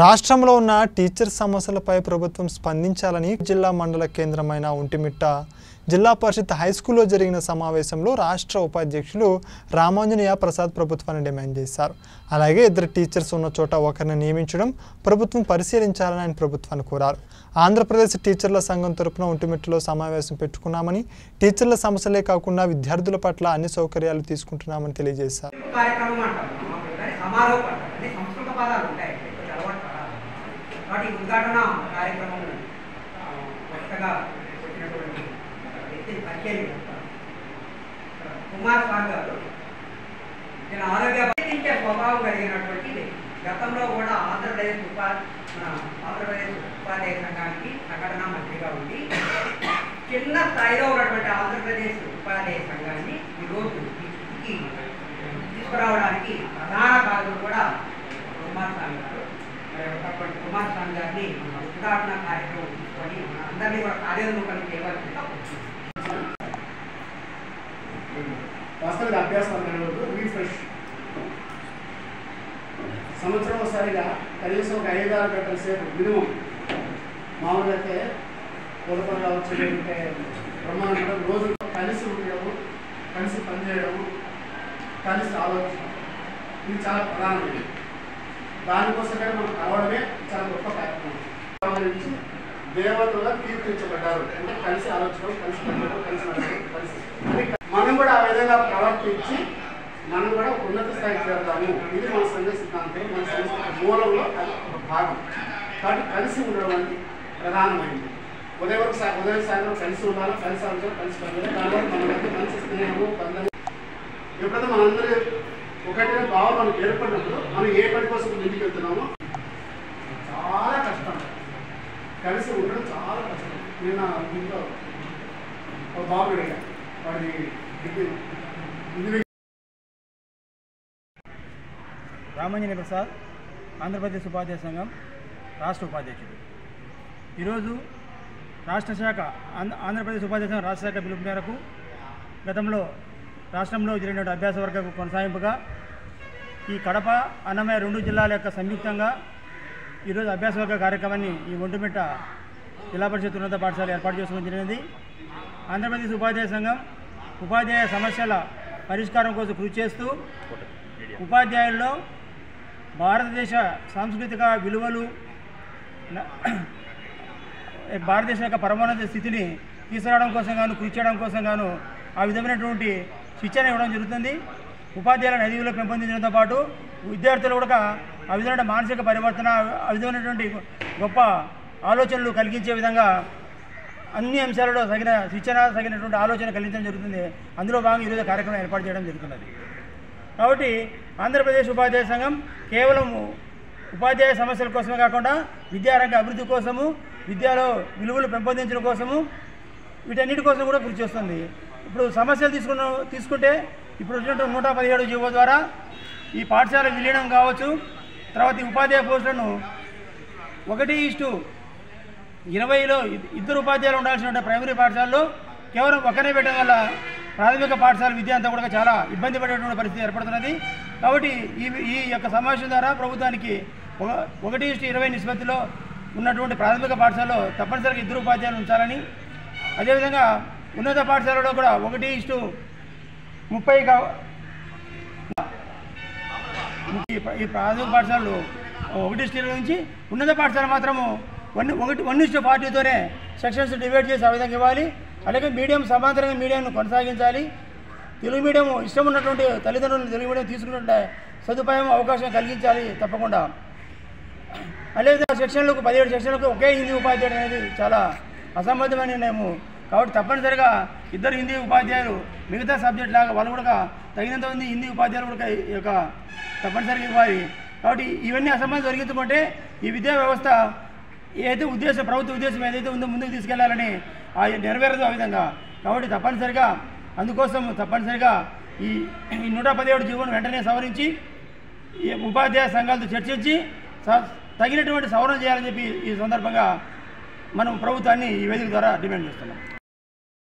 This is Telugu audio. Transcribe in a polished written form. రాష్ట్రంలో ఉన్న టీచర్ సమస్యలపై ప్రభుత్వం స్పందించాలని జిల్లా మండల కేంద్రమైన ఉంటిమిట్ట జిల్లా పరిషత్ హై స్కూల్లో జరిగిన సమావేశంలో రాష్ట్ర ఉపాధ్యక్షులు రామంజనేయ ప్రసాద్ ప్రభుత్వాన్ని డిమాండ్ చేశారు. అలాగే ఇద్దరు టీచర్స్ ఉన్న చోట ఒకరిని నియమించడం ప్రభుత్వం పరిశీలించాలని ఆయన ప్రభుత్వాన్ని కోరారు. ఆంధ్రప్రదేశ్ టీచర్ల సంఘం తరపున ఉంటిమిట్టలో సమావేశం పెట్టుకున్నామని, టీచర్ల సమస్యలే కాకుండా విద్యార్థుల పట్ల అన్ని సౌకర్యాలు తీసుకుంటున్నామని తెలియజేశారు. उद्घाटन कार्यक्रम कुमार स्वामी गारु आरोग्य स्वभाव कल गतंलो आंध्रप्रदेश उपाध्याय संघा की संघटना मंत्री का उठाई आंध्रप्रदेश उपाध्याय संघा की प्रधान कारण कुमार स्वामी गारी उद्घाटन कार्यक्रम अंदर कार्यरूपण वास्तविक अभ्यास रीफ्रेश संवसरी कहींसम और 5-6 गंटल सब मिनीम मामूलते कोलपल्ल वे प्रमाण रोज कल कल पे कल आलोचना इध चाल प्रधानमंत्री दाने कोसमें मैं कलवे चाल गोप कार्यक्रम देवत तीर्चा अंत कल आलोचन कल मन आ विधा प्रवर्ति मन उन्नत स्थाई चलता इधर मन संघ सिद्धांत मन संघ मूल भागम का कल प्रधानमंत्री उदय सागर कल कल कल मन स्नेह बंधन एपड़ा मन अंदर भाव मन एर्पड़न मैं ये पड़ को इंटरव्यूना चाल कष्ट कल चाल कष्ट नीना बाबू डिग्री रामंजनेय प्रसाद आंध्रप्रदेश उपाध्याय संघम राष्ट्र उपाध्यक्षुडु राष्ट्र शाख आंध्रप्रदेश उपाध्याय संघ राष्ट्र शाख पिलुपु मेరకు గతంలో రాష్ట్రంలో జరిగిన అభ్యాస వర్గకు కొనసాగింపుగా ఈ కడప అన్నమయ్య రెండు జిల్లాల యొక్క సంయుక్తంగా ఈ రోజు అభ్యాస వర్గ కార్యక్రమాన్ని ఈ ఒంటిమిట్ట జిల్లా పరిషత్ ఉన్నత పాఠశాల ఏర్పాటు చేసుకోవడం జరిగింది. ఆంధ్రప్రదేశ్ ఉపాధ్యాయ సంఘం ఉపాధ్యాయ సమస్యల పరిష్కారం కోసం కృషి చేస్తూ ఉపాధ్యాయుల్లో భారతదేశ సాంస్కృతిక విలువలు, భారతదేశ యొక్క పరమోన్నత స్థితిని తీసుకురావడం కోసం గాను కృషి చేయడం కోసం గాను ఆ విధమైనటువంటి శిక్షణ ఇవ్వడం జరుగుతుంది. ఉపాధ్యాయుల నైతికతలో పెంపొందించడంతో పాటు విద్యార్థులు కూడా ఆ విధమైన మానసిక పరివర్తన, ఆ విధమైనటువంటి గొప్ప ఆలోచనలు కలిగించే విధంగా అన్ని అంశాలలో తగిన శిక్షణ, తగినటువంటి ఆలోచన కలిగించడం జరుగుతుంది. అందులో భాగంగా ఈరోజు కార్యక్రమం ఏర్పాటు చేయడం జరుగుతున్నది. కాబట్టి ఆంధ్రప్రదేశ్ ఉపాధ్యాయ సంఘం కేవలం ఉపాధ్యాయ సమస్యల కోసమే కాకుండా విద్యారంగ అభివృద్ధి కోసము, విద్యాలో విలువలు పెంపొందించడం కోసము, వీటన్నిటి కోసం కూడా కృషి చేస్తుంది. ఇప్పుడు సమస్యలు తీసుకుంటే ఇప్పుడు వచ్చినటువంటి 117 జీవో ద్వారా ఈ పాఠశాల విలీనం కావచ్చు, తర్వాత ఉపాధ్యాయ పోస్టులను 1:20లో ఇద్దరు ఉపాధ్యాయులు ఉండాల్సిన ప్రైమరీ పాఠశాలలో కేవలం ఒకరే పెట్టడం వల్ల ప్రాథమిక పాఠశాల విద్య అంతా కూడా చాలా ఇబ్బంది పడేటువంటి పరిస్థితి ఏర్పడుతున్నది. కాబట్టి ఈ యొక్క సమావేశం ద్వారా ప్రభుత్వానికి 1:20 నిష్పత్తిలో ఉన్నటువంటి ప్రాథమిక పాఠశాలలో తప్పనిసరిగా ఇద్దరు ఉపాధ్యాయులు ఉంచాలని, అదేవిధంగా ఉన్నత పాఠశాలలో కూడా 1:30 ఈ ప్రాథమిక పాఠశాలలో 1:20 నుంచి ఉన్నత పాఠశాల మాత్రము 1:40తోనే సెక్షన్స్ డివైడ్ చేసి ఆ విధంగా ఇవ్వాలి. అలాగే మీడియం సమాంతరంగా మీడియంను కొనసాగించాలి. తెలుగు మీడియం ఇష్టం ఉన్నటువంటి తల్లిదండ్రులను తెలుగు మీడియం తీసుకునే సదుపాయం, అవకాశం కలిగించాలి తప్పకుండా. అదేవిధంగా సెక్షన్లకు 17 సెక్షన్లకు ఒకే హిందీ ఉపాధ్యాయుడు అనేది చాలా అసంబద్ధమైన నిర్ణయము. కాబట్టి తప్పనిసరిగా ఇద్దరు హిందీ ఉపాధ్యాయులు మిగతా సబ్జెక్ట్ లాగా వాళ్ళు కూడా తగినంత మంది హిందీ ఉపాధ్యాయులు కూడా ఈ యొక్క తప్పనిసరిగా ఇవ్వాలి. కాబట్టి ఇవన్నీ అసంబంధం జరిగించుకుంటే ఈ విద్యా వ్యవస్థ ఏదైతే ఉద్దేశం, ప్రభుత్వ ఉద్దేశం ఏదైతే ఉందో ముందుకు తీసుకెళ్లాలని నెరవేరదు ఆ విధంగా. కాబట్టి తప్పనిసరిగా అందుకోసం తప్పనిసరిగా ఈ 117 జీవోను వెంటనే సవరించి ఉపాధ్యాయ సంఘాలతో చర్చించి తగినటువంటి సవరణ చేయాలని చెప్పి ఈ సందర్భంగా మనం ప్రభుత్వాన్ని ఈ వేదిక ద్వారా డిమాండ్ చేస్తున్నాం.